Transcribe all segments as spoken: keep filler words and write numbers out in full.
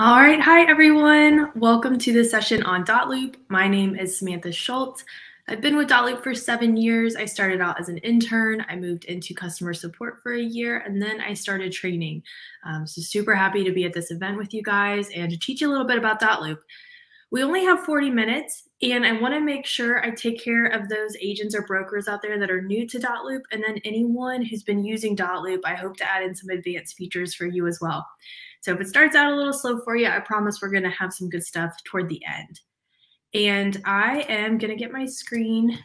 All right. Hi, everyone. Welcome to this session on Dotloop. My name is Samantha Schultz. I've been with Dotloop for seven years. I started out as an intern. I moved into customer support for a year, and then I started training. Um, so super happy to be at this event with you guys and to teach you a little bit about Dotloop. We only have forty minutes, and I want to make sure I take care of those agents or brokers out there that are new to Dotloop, and then anyone who's been using Dotloop. I hope to add in some advanced features for you as well. So if it starts out a little slow for you, I promise we're going to have some good stuff toward the end. And I am going to get my screen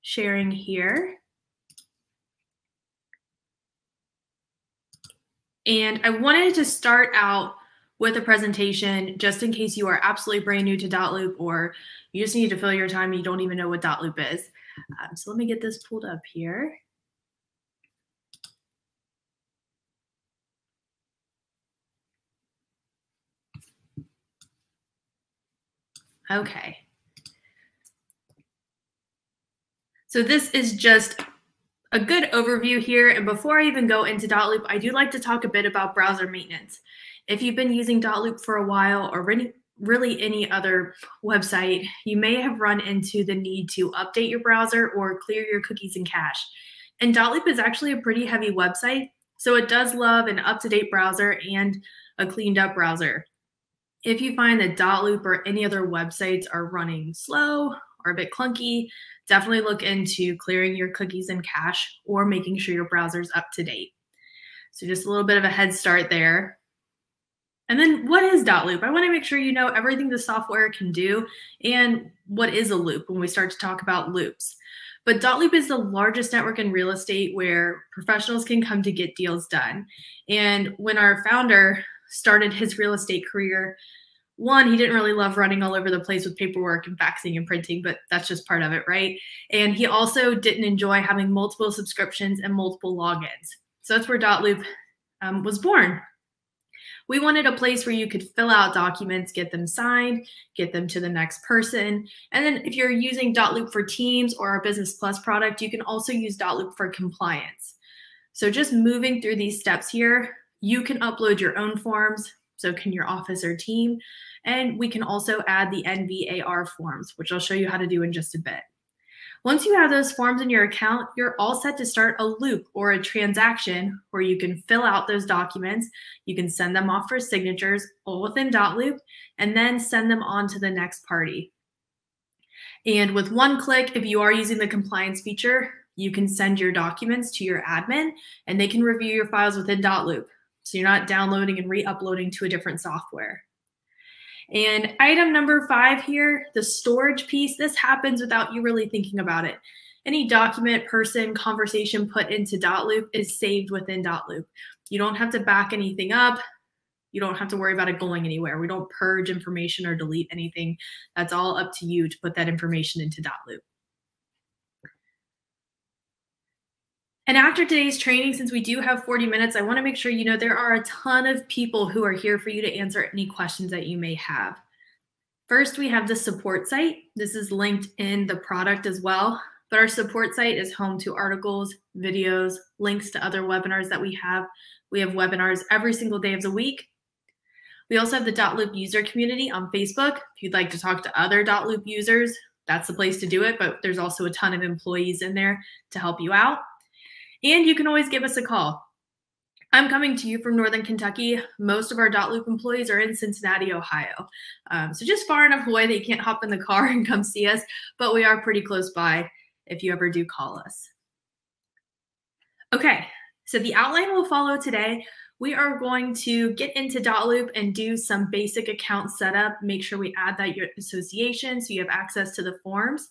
sharing here. And I wanted to start out with a presentation just in case you are absolutely brand new to Dotloop or you just need to fill your time and you don't even know what Dotloop is. Um, so let me get this pulled up here. Okay. So this is just a good overview here. And before I even go into Dotloop, I do like to talk a bit about browser maintenance. If you've been using Dotloop for a while or really any other website, you may have run into the need to update your browser or clear your cookies and cache. And Dotloop is actually a pretty heavy website, so it does love an up-to-date browser and a cleaned up browser. If you find that Dotloop or any other websites are running slow or a bit clunky, definitely look into clearing your cookies and cache or making sure your browser's up to date. So just a little bit of a head start there. And then what is Dotloop? I want to make sure you know everything the software can do and what is a loop when we start to talk about loops. But Dotloop is the largest network in real estate where professionals can come to get deals done. And when our founder started his real estate career, one, he didn't really love running all over the place with paperwork and faxing and printing, but that's just part of it, right? And he also didn't enjoy having multiple subscriptions and multiple logins. So that's where Dotloop um, was born. We wanted a place where you could fill out documents, get them signed, get them to the next person. And then if you're using Dotloop for Teams or our Business Plus product, you can also use Dotloop for compliance. So just moving through these steps here, you can upload your own forms, so can your office or team, and we can also add the N V A R forms, which I'll show you how to do in just a bit. Once you have those forms in your account, you're all set to start a loop or a transaction where you can fill out those documents, you can send them off for signatures all within Dotloop, and then send them on to the next party. And with one click, if you are using the compliance feature, you can send your documents to your admin and they can review your files within Dotloop. So you're not downloading and re-uploading to a different software. And item number five here, the storage piece, this happens without you really thinking about it. Any document, person, conversation put into Dotloop is saved within Dotloop. You don't have to back anything up. You don't have to worry about it going anywhere. We don't purge information or delete anything. That's all up to you to put that information into Dotloop. And after today's training, since we do have forty minutes, I want to make sure you know there are a ton of people who are here for you to answer any questions that you may have. First, we have the support site. This is linked in the product as well, but our support site is home to articles, videos, links to other webinars that we have. We have webinars every single day of the week. We also have the Dotloop user community on Facebook. If you'd like to talk to other Dotloop users, that's the place to do it, but there's also a ton of employees in there to help you out. And you can always give us a call. I'm coming to you from Northern Kentucky. Most of our Dotloop employees are in Cincinnati, Ohio. Um, so just far enough away that you can't hop in the car and come see us, but we are pretty close by if you ever do call us. Okay, so the outline will follow today. We are going to get into Dotloop and do some basic account setup. Make sure we add that your association so you have access to the forms.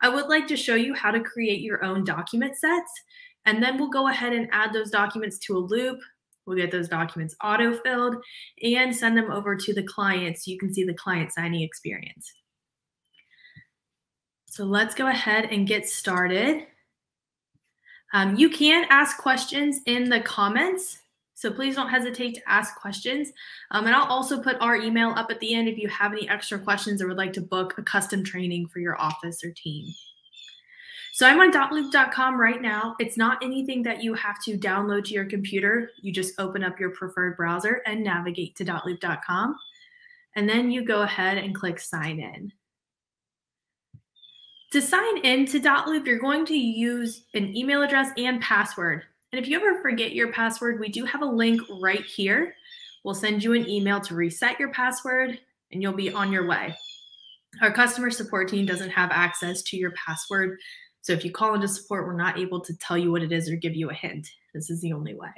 I would like to show you how to create your own document sets. And then we'll go ahead and add those documents to a loop. We'll get those documents auto-filled and send them over to the client so you can see the client signing experience. So let's go ahead and get started. Um, you can ask questions in the comments, so please don't hesitate to ask questions. Um, and I'll also put our email up at the end if you have any extra questions or would like to book a custom training for your office or team. So I'm on dotloop dot com right now. It's not anything that you have to download to your computer. You just open up your preferred browser and navigate to dotloop dot com. and then you go ahead and click sign in. To sign in to Dotloop, you're going to use an email address and password. And if you ever forget your password, we do have a link right here. We'll send you an email to reset your password and you'll be on your way. Our customer support team doesn't have access to your password. So if you call into support, we're not able to tell you what it is or give you a hint. This is the only way.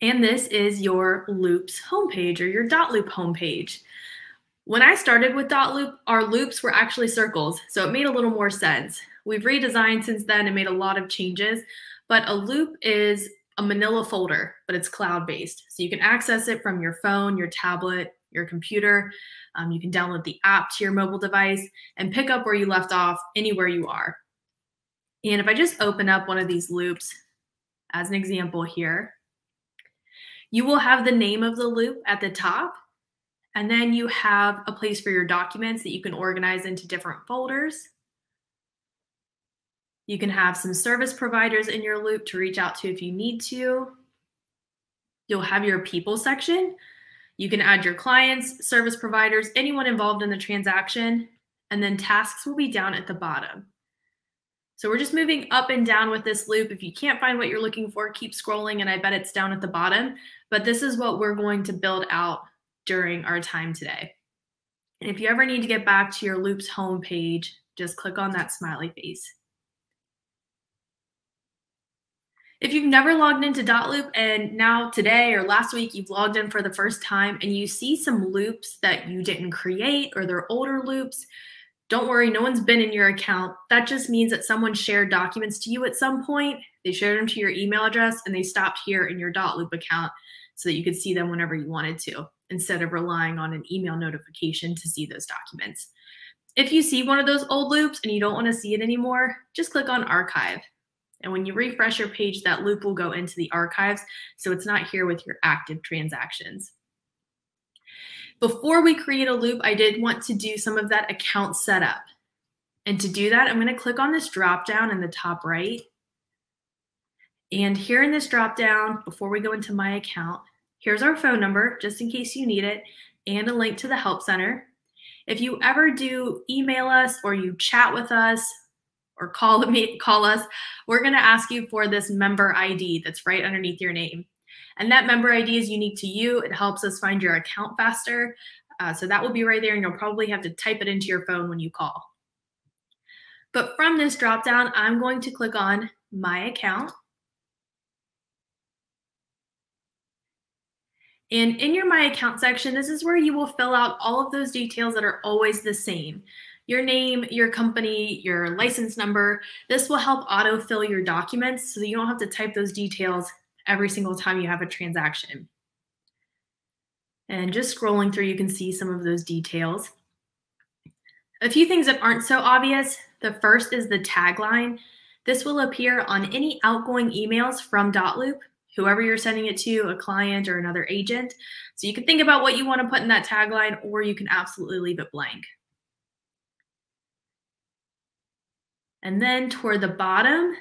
And this is your Loops homepage or your Dotloop homepage. When I started with Dotloop, our loops were actually circles, so it made a little more sense. We've redesigned since then and made a lot of changes, but a loop is a manila folder, but it's cloud-based. So you can access it from your phone, your tablet, your computer. Um, you can download the app to your mobile device and pick up where you left off anywhere you are. And if I just open up one of these loops as an example here, you will have the name of the loop at the top. And then you have a place for your documents that you can organize into different folders. You can have some service providers in your loop to reach out to if you need to. You'll have your people section. You can add your clients, service providers, anyone involved in the transaction, and then tasks will be down at the bottom. So we're just moving up and down with this loop. If you can't find what you're looking for, keep scrolling, and I bet it's down at the bottom. But this is what we're going to build out during our time today. And if you ever need to get back to your Loops homepage, just click on that smiley face. If you've never logged into Dotloop and now today or last week you've logged in for the first time and you see some loops that you didn't create or they're older loops, don't worry, no one's been in your account. That just means that someone shared documents to you at some point, they shared them to your email address, and they stopped here in your Dotloop account so that you could see them whenever you wanted to, instead of relying on an email notification to see those documents. If you see one of those old loops and you don't want to see it anymore, just click on Archive. And when you refresh your page, that loop will go into the archives, so it's not here with your active transactions. Before we create a loop, I did want to do some of that account setup. And to do that, I'm going to click on this drop down in the top right. And here in this drop down, before we go into my account, here's our phone number, just in case you need it, and a link to the Help Center. If you ever do email us or you chat with us or call me, call us, we're going to ask you for this member I D that's right underneath your name. And that member I D is unique to you. It helps us find your account faster. Uh, so that will be right there, and you'll probably have to type it into your phone when you call. But from this dropdown, I'm going to click on My Account. And in your My Account section, this is where you will fill out all of those details that are always the same. Your name, your company, your license number. This will help autofill your documents so that you don't have to type those details every single time you have a transaction. And just scrolling through, you can see some of those details. A few things that aren't so obvious. The first is the tagline. This will appear on any outgoing emails from Dotloop, whoever you're sending it to, a client or another agent. So you can think about what you want to put in that tagline, or you can absolutely leave it blank. And then toward the bottom,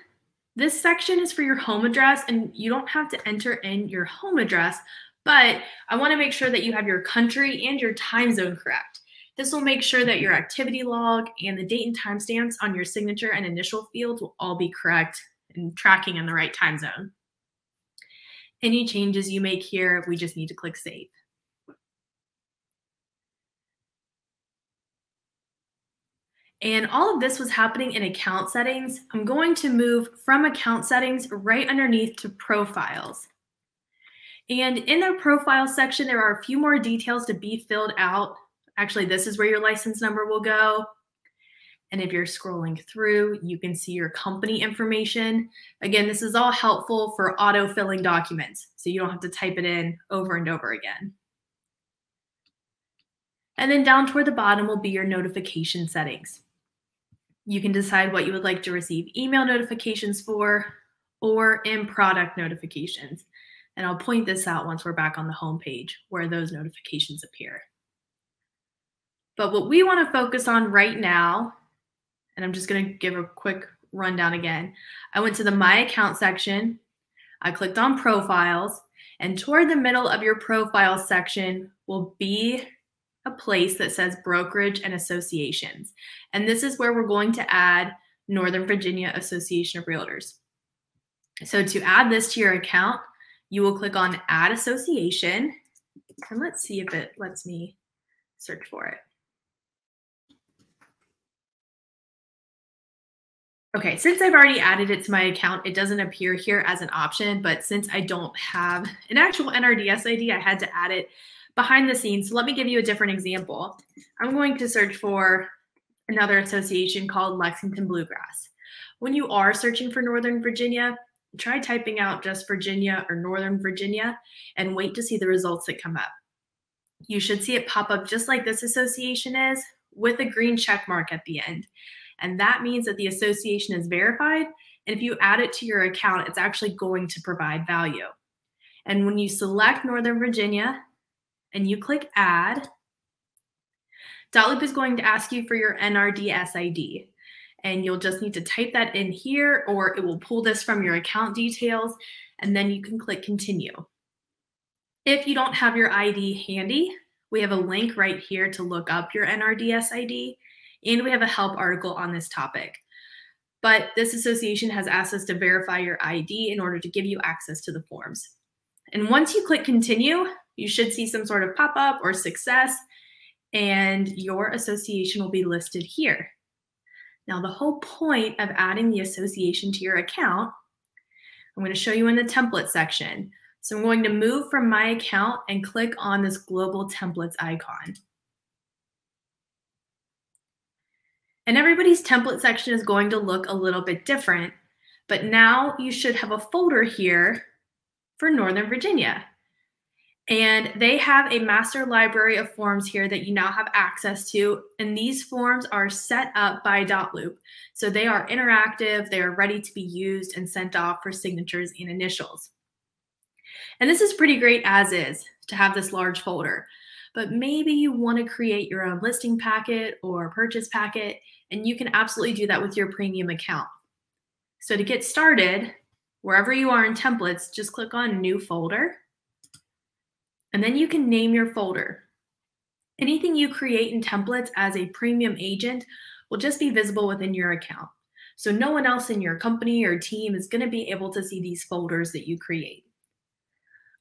this section is for your home address, and you don't have to enter in your home address, but I want to make sure that you have your country and your time zone correct. This will make sure that your activity log and the date and time stamps on your signature and initial fields will all be correct and tracking in the right time zone. Any changes you make here, we just need to click Save. And all of this was happening in account settings. I'm going to move from account settings right underneath to profiles. And in the profile section, there are a few more details to be filled out. Actually, this is where your license number will go. And if you're scrolling through, you can see your company information. Again, this is all helpful for auto-filling documents, so you don't have to type it in over and over again. And then down toward the bottom will be your notification settings. You can decide what you would like to receive email notifications for or in-product notifications. And I'll point this out once we're back on the home page where those notifications appear. But what we want to focus on right now, and I'm just going to give a quick rundown again. I went to the My Account section. I clicked on profiles, and toward the middle of your profile section will be a place that says brokerage and associations. And this is where we're going to add Northern Virginia Association of Realtors. So to add this to your account, you will click on add association, and let's see if it lets me search for it. Okay, since I've already added it to my account, it doesn't appear here as an option, but since I don't have an actual N R D S I D, I had to add it behind the scenes. So let me give you a different example. I'm going to search for another association called Lexington Bluegrass. When you are searching for Northern Virginia, try typing out just Virginia or Northern Virginia and wait to see the results that come up. You should see it pop up just like this association is, with a green check mark at the end. And that means that the association is verified. And if you add it to your account, it's actually going to provide value. And when you select Northern Virginia and you click add, Dotloop is going to ask you for your N R D S I D. And you'll just need to type that in here, or it will pull this from your account details, and then you can click continue. If you don't have your I D handy, we have a link right here to look up your N R D S I D. And we have a help article on this topic. But this association has asked us to verify your I D in order to give you access to the forms. And once you click continue, you should see some sort of pop-up or success, and your association will be listed here. Now, the whole point of adding the association to your account, I'm going to show you in the template section. So I'm going to move from my account and click on this global templates icon. And everybody's template section is going to look a little bit different, but now you should have a folder here for Northern Virginia. And they have a master library of forms here that you now have access to. And these forms are set up by Dotloop. So they are interactive, they are ready to be used and sent off for signatures and initials. And this is pretty great as is to have this large folder. But maybe you want to create your own listing packet or purchase packet, and you can absolutely do that with your premium account. So to get started, wherever you are in templates, just click on new folder, and then you can name your folder. Anything you create in templates as a premium agent will just be visible within your account. So no one else in your company or team is going to be able to see these folders that you create.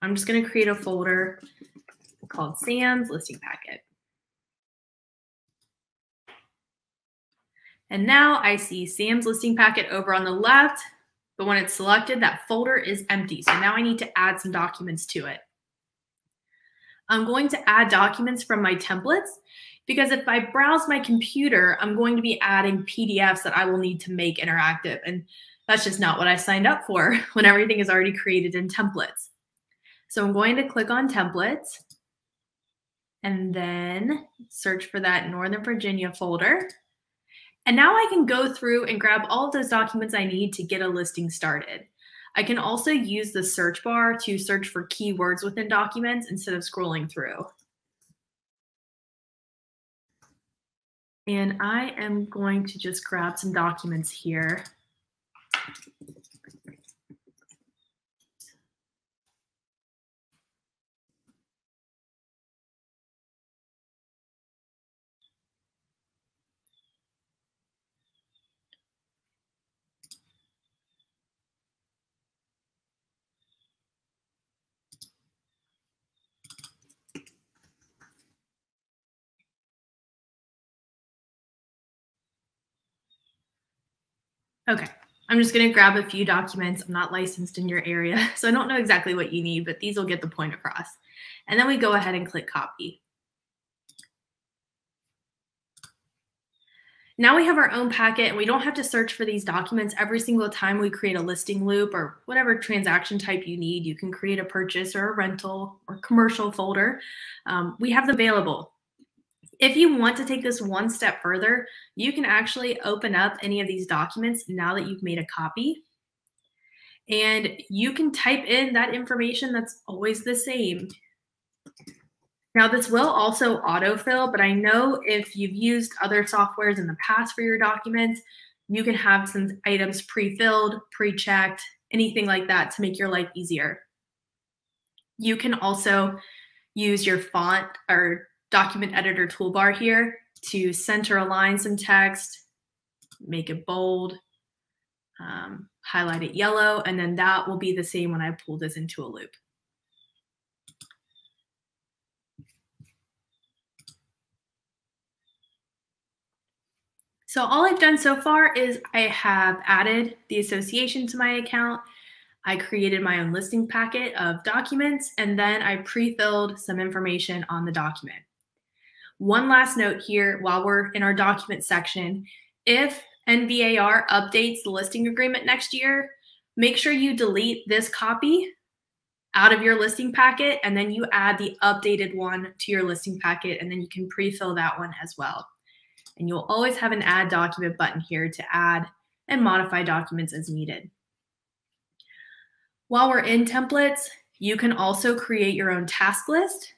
I'm just going to create a folder called Sam's listing packet. And now I see Sam's listing packet over on the left, but when it's selected, that folder is empty. So now I need to add some documents to it. I'm going to add documents from my templates, because if I browse my computer, I'm going to be adding P D Fs that I will need to make interactive. And that's just not what I signed up for when everything is already created in templates. So I'm going to click on templates, and then search for that Northern Virginia folder. And now I can go through and grab all of those documents I need to get a listing started. I can also use the search bar to search for keywords within documents instead of scrolling through. And I am going to just grab some documents here. Okay, I'm just gonna grab a few documents. I'm not licensed in your area, so I don't know exactly what you need, but these will get the point across. And then we go ahead and click copy. Now we have our own packet, and we don't have to search for these documents every single time we create a listing loop or whatever transaction type you need. You can create a purchase or a rental or commercial folder. Um, we have them available. If you want to take this one step further, you can actually open up any of these documents now that you've made a copy. And you can type in that information that's always the same. Now, this will also autofill, but I know if you've used other softwares in the past for your documents, you can have some items pre-filled, pre-checked, anything like that to make your life easier. You can also use your font or document editor toolbar here to center align some text, make it bold, um, highlight it yellow, and then that will be the same when I pull this into a loop. So all I've done so far is I have added the association to my account. I created my own listing packet of documents, and then I pre-filled some information on the document. One last note here while we're in our document section, if N V A R updates the listing agreement next year, make sure you delete this copy out of your listing packet, and then you add the updated one to your listing packet, and then you can pre-fill that one as well. And you'll always have an add document button here to add and modify documents as needed. While we're in templates, you can also create your own task list,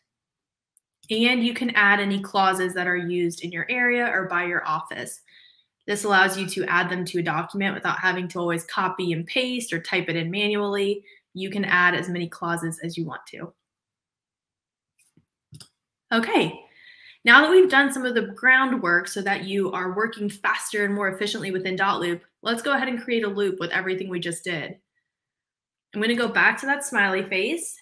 and you can add any clauses that are used in your area or by your office. This allows you to add them to a document without having to always copy and paste or type it in manually. You can add as many clauses as you want to. Okay. Now that we've done some of the groundwork so that you are working faster and more efficiently within Dotloop, let's go ahead and create a loop with everything we just did. I'm going to go back to that smiley face.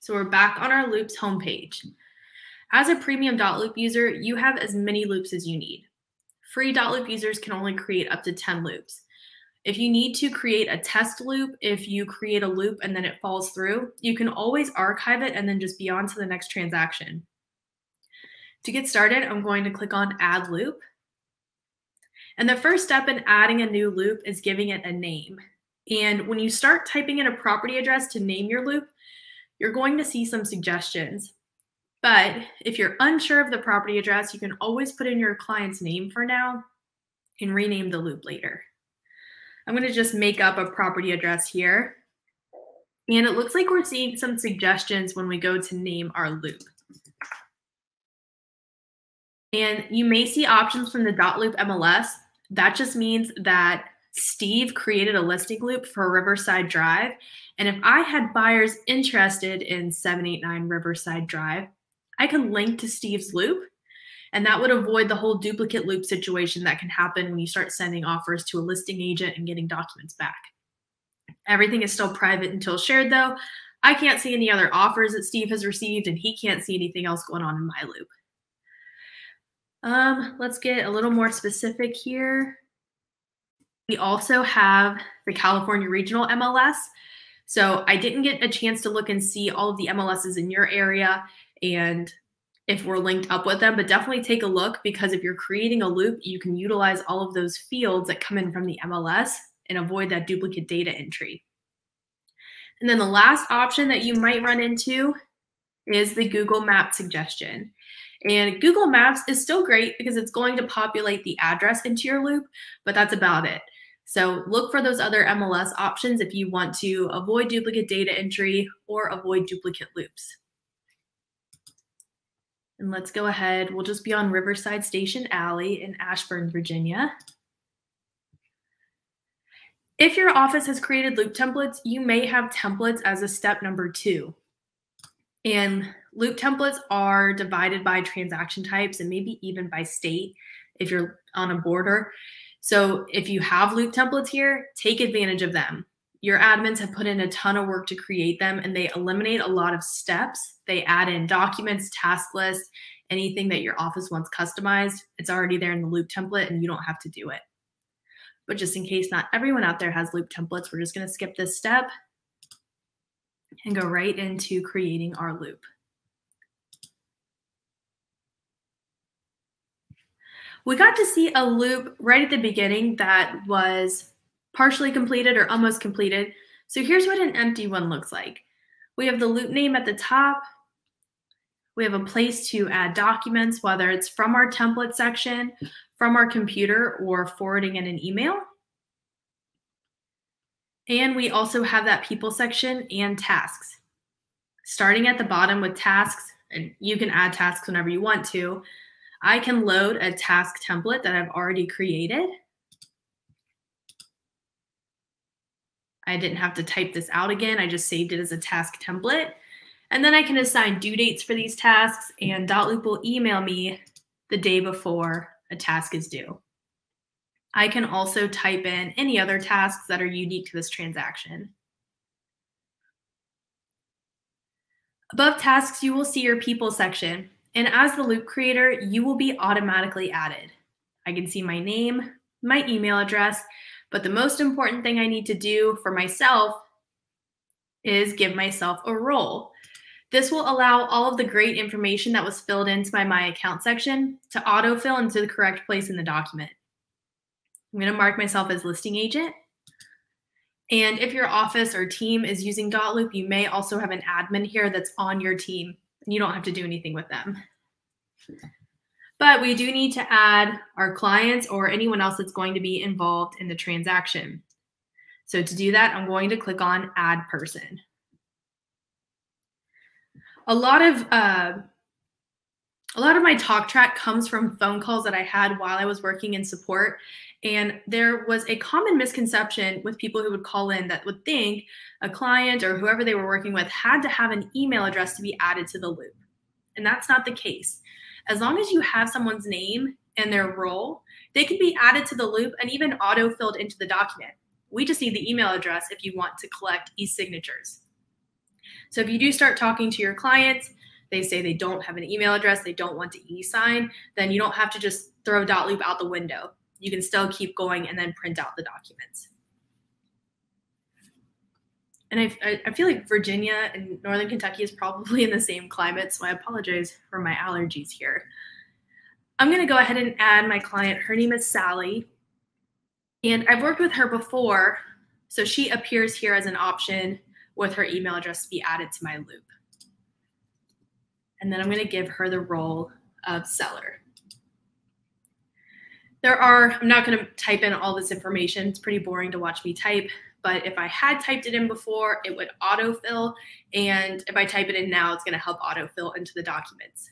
So we're back on our loops homepage. As a premium Dotloop user, you have as many loops as you need. Free Dotloop users can only create up to ten loops. If you need to create a test loop, if you create a loop and then it falls through, you can always archive it and then just be on to the next transaction. To get started, I'm going to click on Add Loop. And the first step in adding a new loop is giving it a name. And when you start typing in a property address to name your loop, you're going to see some suggestions. But if you're unsure of the property address, you can always put in your client's name for now and rename the loop later. I'm going to just make up a property address here. And it looks like we're seeing some suggestions when we go to name our loop. And you may see options from the Dotloop M L S. That just means that Steve created a listing loop for Riverside Drive. And if I had buyers interested in seven eight nine Riverside Drive, I could link to Steve's loop. And that would avoid the whole duplicate loop situation that can happen when you start sending offers to a listing agent and getting documents back. Everything is still private until shared, though. I can't see any other offers that Steve has received, and he can't see anything else going on in my loop. Um, let's get a little more specific here. We also have the California Regional M L S. So I didn't get a chance to look and see all of the M L Ss in your area and if we're linked up with them, but definitely take a look, because if you're creating a loop, you can utilize all of those fields that come in from the M L S and avoid that duplicate data entry. And then the last option that you might run into is the Google Map suggestion. And Google Maps is still great because it's going to populate the address into your loop, but that's about it. So look for those other M L S options if you want to avoid duplicate data entry or avoid duplicate loops. And let's go ahead. We'll just be on Riverside Station Alley in Ashburn, Virginia. If your office has created loop templates, you may have templates as a step number two. And loop templates are divided by transaction types and maybe even by state if you're on a border. So if you have loop templates here, take advantage of them. Your admins have put in a ton of work to create them, and they eliminate a lot of steps. They add in documents, task lists, anything that your office wants customized. It's already there in the loop template and you don't have to do it. But just in case not everyone out there has loop templates, we're just going to skip this step and go right into creating our loop. We got to see a loop right at the beginning that was partially completed or almost completed. So here's what an empty one looks like. We have the loop name at the top. We have a place to add documents, whether it's from our template section, from our computer, or forwarding in an email. And we also have that people section and tasks. Starting at the bottom with tasks, and you can add tasks whenever you want to. I can load a task template that I've already created. I didn't have to type this out again. I just saved it as a task template. And then I can assign due dates for these tasks, and Dotloop will email me the day before a task is due. I can also type in any other tasks that are unique to this transaction. Above tasks, you will see your people section. And as the loop creator, you will be automatically added. I can see my name, my email address, but the most important thing I need to do for myself is give myself a role. This will allow all of the great information that was filled into my My Account section to autofill into the correct place in the document. I'm going to mark myself as listing agent. And if your office or team is using Dotloop, you may also have an admin here that's on your team. You don't have to do anything with them. But we do need to add our clients or anyone else that's going to be involved in the transaction. So to do that, I'm going to click on Add Person. A lot of uh, a lot of my talk track comes from phone calls that I had while I was working in support. And there was a common misconception with people who would call in that would think a client or whoever they were working with had to have an email address to be added to the loop. And that's not the case. As long as you have someone's name and their role, they can be added to the loop and even auto-filled into the document. We just need the email address if you want to collect e-signatures. So if you do start talking to your clients, they say they don't have an email address, they don't want to e-sign, then you don't have to just throw Dotloop out the window. You can still keep going and then print out the documents. And I, I feel like Virginia and Northern Kentucky is probably in the same climate, so I apologize for my allergies here. I'm going to go ahead and add my client. Her name is Sally, and I've worked with her before, so she appears here as an option with her email address to be added to my loop. And then I'm going to give her the role of seller. There are, I'm not going to type in all this information. It's pretty boring to watch me type. But if I had typed it in before, it would autofill. And if I type it in now, it's going to help autofill into the documents.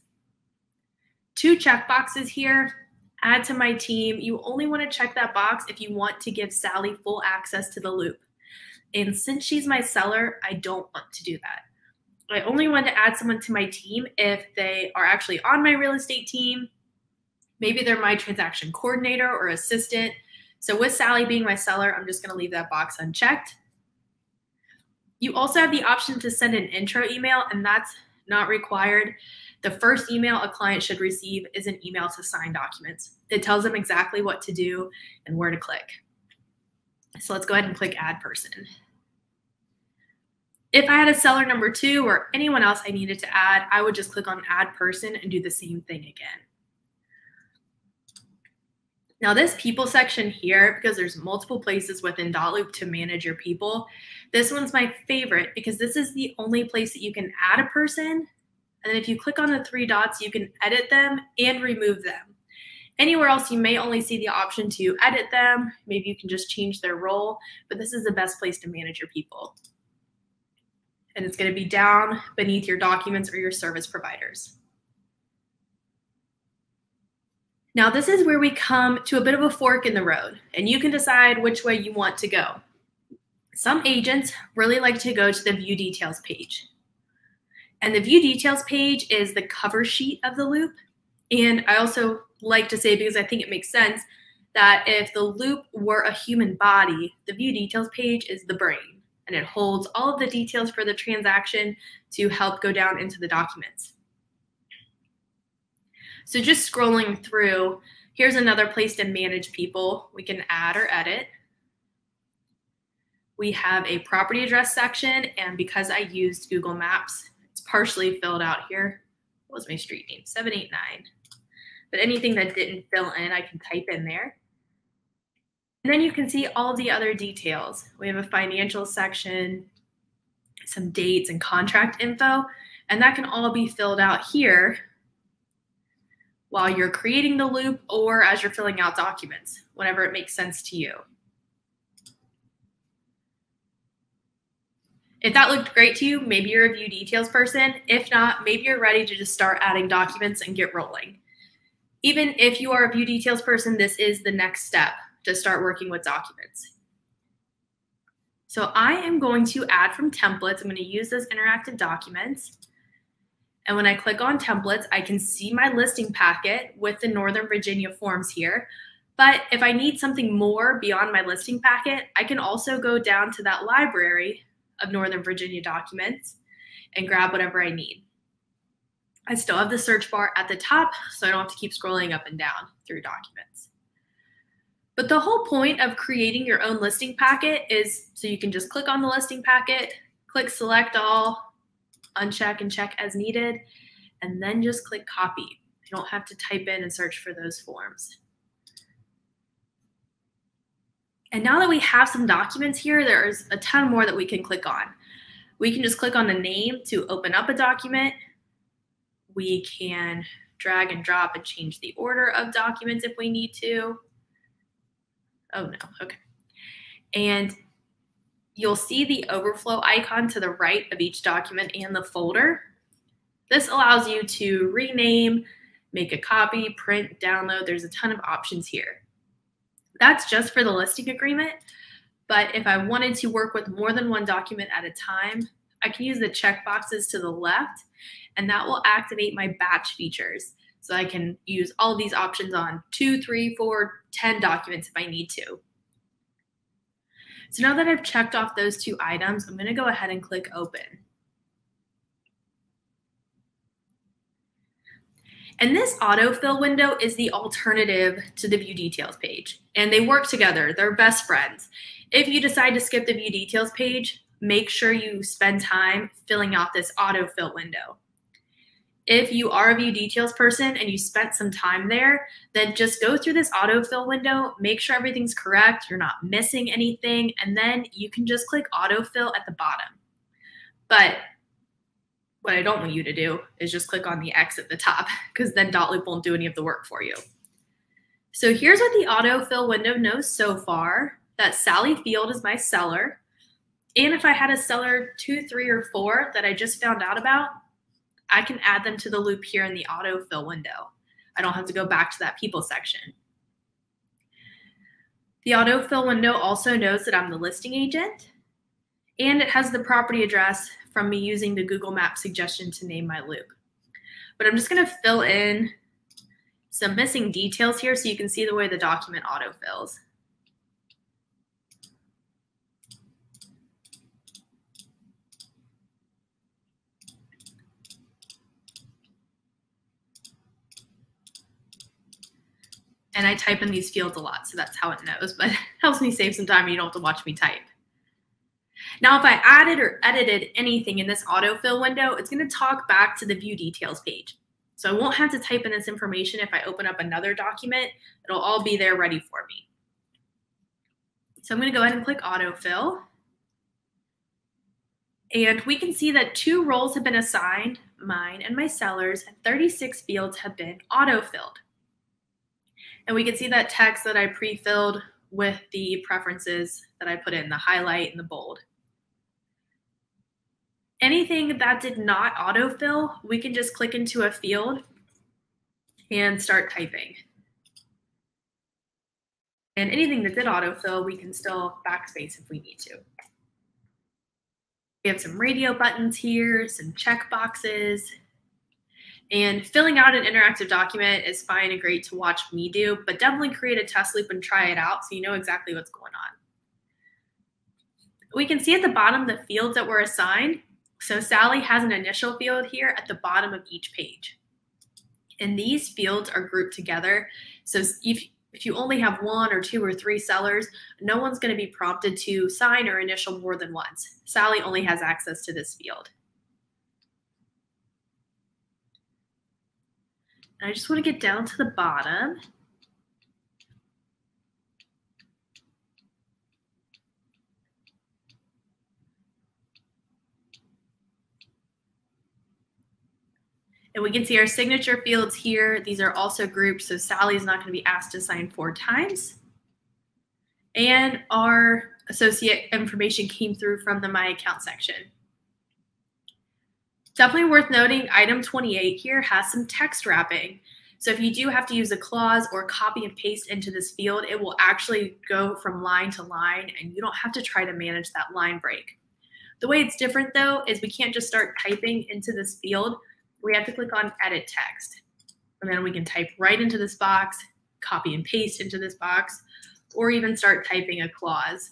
Two checkboxes here. Add to my team. You only want to check that box if you want to give Sally full access to the loop. And since she's my seller, I don't want to do that. I only want to add someone to my team if they are actually on my real estate team. Maybe they're my transaction coordinator or assistant. So with Sally being my seller, I'm just going to leave that box unchecked. You also have the option to send an intro email, and that's not required. The first email a client should receive is an email to sign documents. It tells them exactly what to do and where to click. So let's go ahead and click Add Person. If I had a seller number two or anyone else I needed to add, I would just click on Add Person and do the same thing again. Now this people section here, because there's multiple places within Dotloop to manage your people, this one's my favorite because this is the only place that you can add a person. And then if you click on the three dots, you can edit them and remove them. Anywhere else, you may only see the option to edit them. Maybe you can just change their role, but this is the best place to manage your people. And it's going to be down beneath your documents or your service providers. Now, this is where we come to a bit of a fork in the road, and you can decide which way you want to go. Some agents really like to go to the View Details page. And the View Details page is the cover sheet of the loop. And I also like to say, because I think it makes sense, that if the loop were a human body, the View Details page is the brain, and it holds all of the details for the transaction to help go down into the documents. So just scrolling through, here's another place to manage people. We can add or edit. We have a property address section, and because I used Google Maps, it's partially filled out here. What was my street name? seven eight nine. But anything that didn't fill in, I can type in there. And then you can see all the other details. We have a financial section, some dates and contract info, and that can all be filled out here while you're creating the loop or as you're filling out documents, whenever it makes sense to you. If that looked great to you, maybe you're a View Details person. If not, maybe you're ready to just start adding documents and get rolling. Even if you are a View Details person, this is the next step to start working with documents. So I am going to add from templates. I'm going to use those interactive documents. And when I click on templates, I can see my listing packet with the Northern Virginia forms here. But if I need something more beyond my listing packet, I can also go down to that library of Northern Virginia documents and grab whatever I need. I still have the search bar at the top, so I don't have to keep scrolling up and down through documents. But the whole point of creating your own listing packet is so you can just click on the listing packet, click select all, uncheck and check as needed, and then just click copy. You don't have to type in and search for those forms. And now that we have some documents here, there's a ton more that we can click on. We can just click on the name to open up a document. We can drag and drop and change the order of documents if we need to. Oh no, okay. And you'll see the overflow icon to the right of each document and the folder. This allows you to rename, make a copy, print, download. There's a ton of options here. That's just for the listing agreement. But if I wanted to work with more than one document at a time, I can use the checkboxes to the left, and that will activate my batch features. So I can use all of these options on two, three, four, ten documents if I need to. So now that I've checked off those two items, I'm going to go ahead and click open. And this autofill window is the alternative to the view details page, and they work together. They're best friends. If you decide to skip the view details page, make sure you spend time filling out this autofill window. If you are a view details person and you spent some time there, then just go through this autofill window, make sure everything's correct, you're not missing anything, and then you can just click autofill at the bottom. But what I don't want you to do is just click on the X at the top, because then Dotloop won't do any of the work for you. So here's what the autofill window knows so far, that Sally Field is my seller. And if I had a seller two, three, or four that I just found out about, I can add them to the loop here in the autofill window. I don't have to go back to that people section. The autofill window also knows that I'm the listing agent, and it has the property address from me using the Google Map suggestion to name my loop. But I'm just going to fill in some missing details here so you can see the way the document autofills. And I type in these fields a lot, so that's how it knows, but it helps me save some time and you don't have to watch me type. Now, if I added or edited anything in this autofill window, it's going to talk back to the view details page. So I won't have to type in this information if I open up another document. It'll all be there ready for me. So I'm going to go ahead and click autofill. And we can see that two roles have been assigned, mine and my seller's, and thirty-six fields have been autofilled. And we can see that text that I pre-filled with the preferences that I put in, the highlight and the bold. Anything that did not autofill, we can just click into a field and start typing. And anything that did autofill, we can still backspace if we need to. We have some radio buttons here, some checkboxes. And filling out an interactive document is fine and great to watch me do, but definitely create a test loop and try it out so you know exactly what's going on. We can see at the bottom the fields that were assigned. So Sally has an initial field here at the bottom of each page. And these fields are grouped together. So if, if you only have one or two or three sellers, no one's going to be prompted to sign or initial more than once. Sally only has access to this field. I just want to get down to the bottom. And we can see our signature fields here. These are also grouped, so Sally is not going to be asked to sign four times. And our associate information came through from the My Account section. Definitely worth noting, item twenty-eight here has some text wrapping. So if you do have to use a clause or copy and paste into this field, it will actually go from line to line, and you don't have to try to manage that line break. The way it's different, though, is we can't just start typing into this field. We have to click on Edit Text, and then we can type right into this box, copy and paste into this box, or even start typing a clause.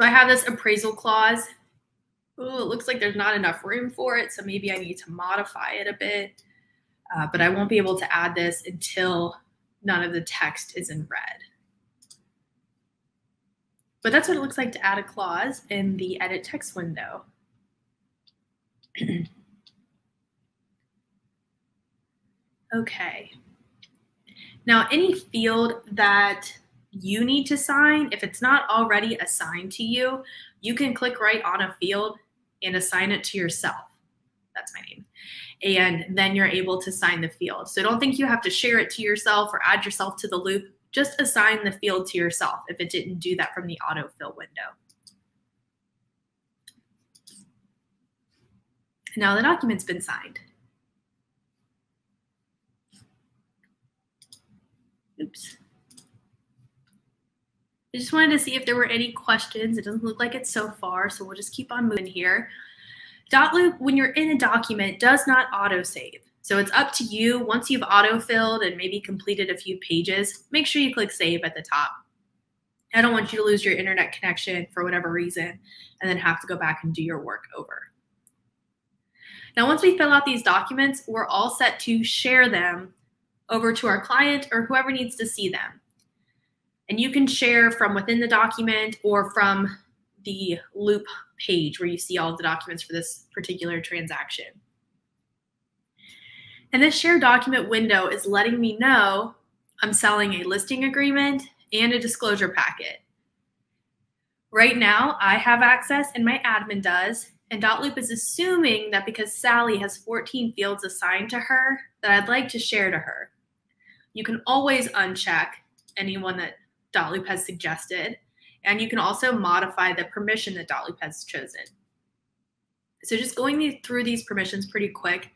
So I have this appraisal clause. Ooh, it looks like there's not enough room for it, so maybe I need to modify it a bit. Uh, but I won't be able to add this until none of the text is in red. But that's what it looks like to add a clause in the edit text window. Okay. Now, any field that you need to sign, if it's not already assigned to you, you can click right on a field and assign it to yourself. That's my name. And then you're able to sign the field. So don't think you have to share it to yourself or add yourself to the loop. Just assign the field to yourself if it didn't do that from the autofill window. Now the document's been signed. Oops. I just wanted to see if there were any questions. It doesn't look like it so far, so we'll just keep on moving here. Dotloop, when you're in a document, does not autosave. So it's up to you. Once you've autofilled and maybe completed a few pages, make sure you click save at the top. I don't want you to lose your internet connection for whatever reason and then have to go back and do your work over. Now, once we fill out these documents, we're all set to share them over to our client or whoever needs to see them. And you can share from within the document or from the loop page where you see all of the documents for this particular transaction. And this share document window is letting me know I'm selling a listing agreement and a disclosure packet. Right now, I have access and my admin does, and Dotloop is assuming that because Sally has fourteen fields assigned to her that I'd like to share to her. You can always uncheck anyone that Dotloop has suggested. And you can also modify the permission that Dotloop has chosen. So just going through these permissions pretty quick,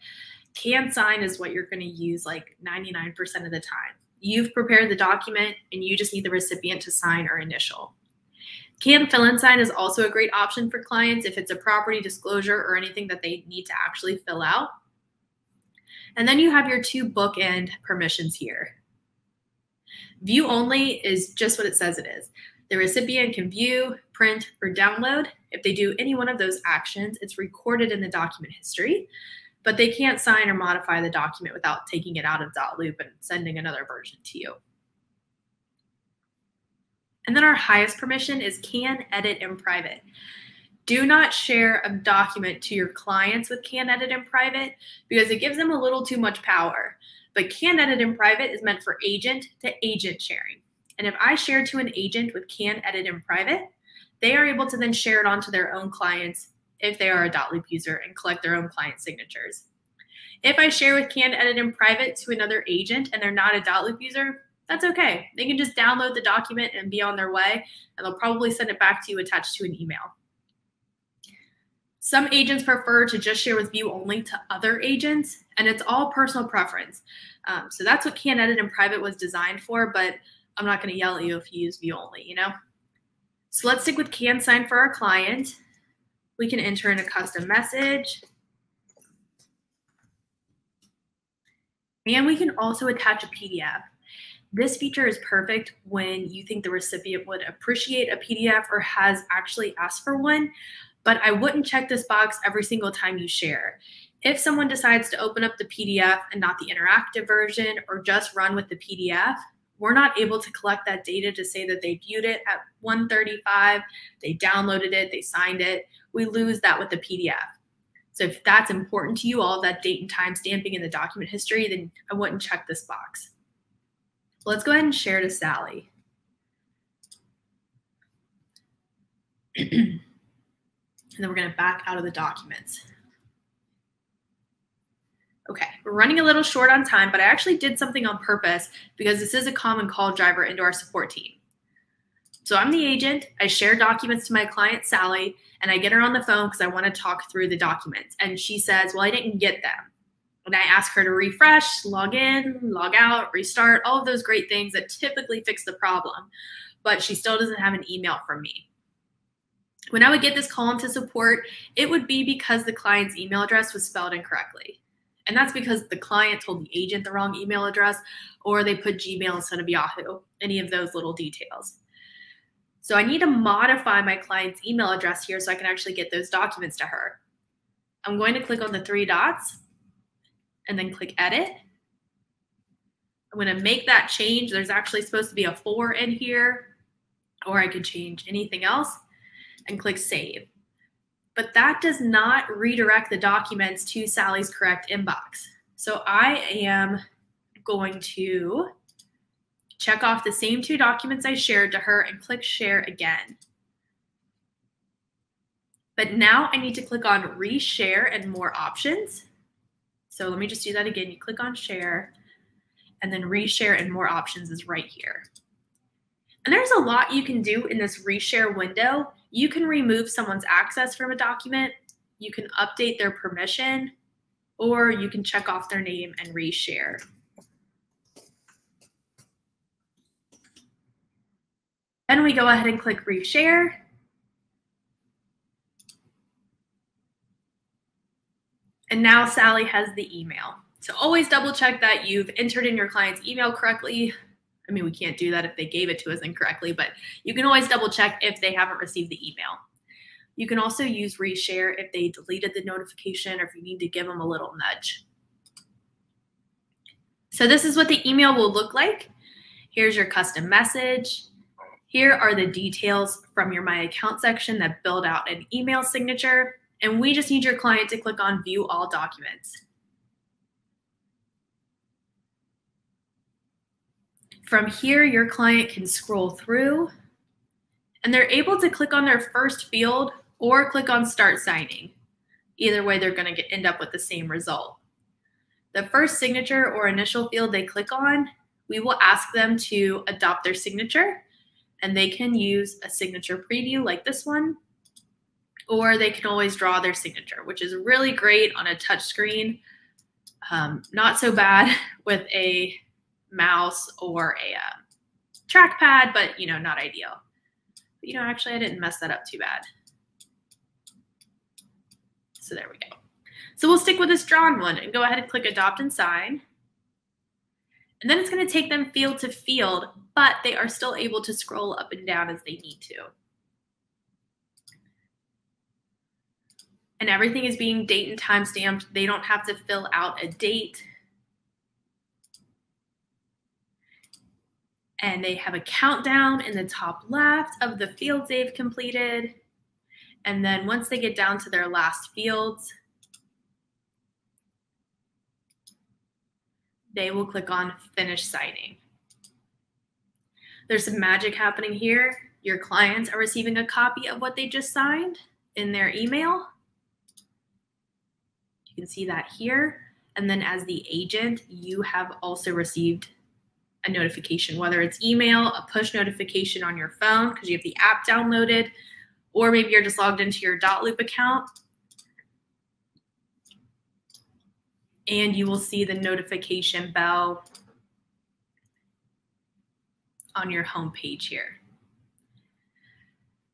can sign is what you're gonna use like ninety-nine percent of the time. You've prepared the document and you just need the recipient to sign or initial. Can fill and sign is also a great option for clients if it's a property disclosure or anything that they need to actually fill out. And then you have your two bookend permissions here. View only is just what it says it is. The recipient can view, print, or download. If they do any one of those actions, it's recorded in the document history, but they can't sign or modify the document without taking it out of Dotloop and sending another version to you. And then our highest permission is can edit in private. Do not share a document to your clients with can edit in private because it gives them a little too much power. But can edit in private is meant for agent to agent sharing. And if I share to an agent with can edit in private, they are able to then share it onto their own clients if they are a Dotloop user and collect their own client signatures. If I share with can edit in private to another agent and they're not a Dotloop user, that's okay. They can just download the document and be on their way, and they'll probably send it back to you attached to an email. Some agents prefer to just share with view only to other agents, and it's all personal preference. Um, so that's what can edit in private was designed for, but I'm not going to yell at you if you use view only, you know? So let's stick with can sign for our client. We can enter in a custom message. And we can also attach a P D F. This feature is perfect when you think the recipient would appreciate a P D F or has actually asked for one, but I wouldn't check this box every single time you share. If someone decides to open up the P D F and not the interactive version or just run with the P D F, we're not able to collect that data to say that they viewed it at one thirty-five, they downloaded it, they signed it. We lose that with the P D F. So if that's important to you, all of that date and time stamping in the document history, then I wouldn't check this box. Let's go ahead and share to Sally. And then we're gonna back out of the documents. Okay, we're running a little short on time, but I actually did something on purpose because this is a common call driver into our support team. So I'm the agent, I share documents to my client, Sally, and I get her on the phone because I want to talk through the documents. And she says, well, I didn't get them. When I ask her to refresh, log in, log out, restart, all of those great things that typically fix the problem, but she still doesn't have an email from me. When I would get this call into support, it would be because the client's email address was spelled incorrectly. And that's because the client told the agent the wrong email address, or they put Gmail instead of Yahoo, any of those little details. So I need to modify my client's email address here so I can actually get those documents to her. I'm going to click on the three dots and then click edit. I'm going to make that change. There's actually supposed to be a four in here, or I could change anything else and click save. But that does not redirect the documents to Sally's correct inbox. So I am going to check off the same two documents I shared to her and click share again. But now I need to click on reshare and more options. So let me just do that again. You click on share, and then reshare and more options is right here. And there's a lot you can do in this reshare window. You can remove someone's access from a document, you can update their permission, or you can check off their name and reshare. Then we go ahead and click reshare. And now Sally has the email. So always double check that you've entered in your client's email correctly. I mean, we can't do that if they gave it to us incorrectly, but you can always double check if they haven't received the email. You can also use reshare if they deleted the notification or if you need to give them a little nudge. So this is what the email will look like. Here's your custom message. Here are the details from your My Account section that build out an email signature. And we just need your client to click on View All Documents. From here, your client can scroll through and they're able to click on their first field or click on Start Signing. Either way, they're going to get, end up with the same result. The first signature or initial field they click on, we will ask them to adopt their signature, and they can use a signature preview like this one, or they can always draw their signature, which is really great on a touch screen. Um, not so bad with a mouse or a uh, trackpad, but you know, not ideal. But, you know, actually I didn't mess that up too bad. So there we go. So we'll stick with this drawn one and go ahead and click adopt and sign. And then it's going to take them field to field, but they are still able to scroll up and down as they need to. And everything is being date and time stamped. They don't have to fill out a date. And they have a countdown in the top left of the fields they've completed. And then once they get down to their last fields, they will click on Finish Signing. There's some magic happening here. Your clients are receiving a copy of what they just signed in their email. You can see that here. And then as the agent, you have also received a notification, whether it's email, a push notification on your phone because you have the app downloaded, or maybe you're just logged into your Dotloop account. And you will see the notification bell on your home page here.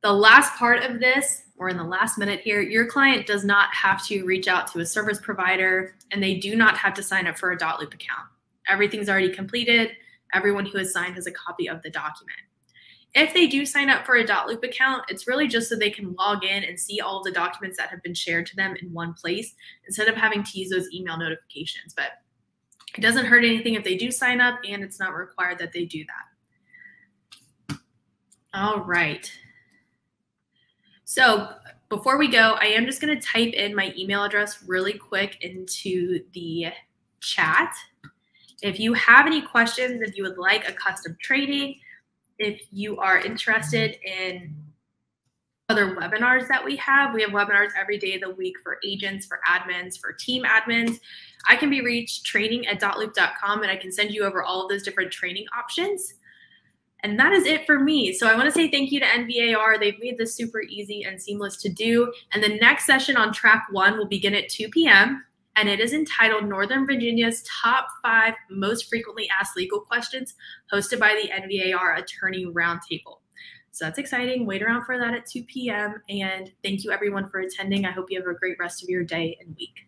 The last part of this, or in the last minute here, your client does not have to reach out to a service provider, and they do not have to sign up for a Dotloop account. Everything's already completed. Everyone who has signed has a copy of the document. If they do sign up for a Dotloop account, it's really just so they can log in and see all of the documents that have been shared to them in one place instead of having to use those email notifications. But it doesn't hurt anything if they do sign up, and it's not required that they do that. All right. So before we go, I am just going to type in my email address really quick into the chat. If you have any questions, if you would like a custom training, if you are interested in other webinars that we have, we have webinars every day of the week for agents, for admins, for team admins. I can be reached training at dotloop dot com, and I can send you over all of those different training options. And that is it for me. So I want to say thank you to N V A R. They've made this super easy and seamless to do. And the next session on track one will begin at two p m and it is entitled Northern Virginia's Top Five Most Frequently Asked Legal Questions, hosted by the N V A R Attorney Roundtable. So that's exciting. Wait around for that at two p m And thank you everyone for attending. I hope you have a great rest of your day and week.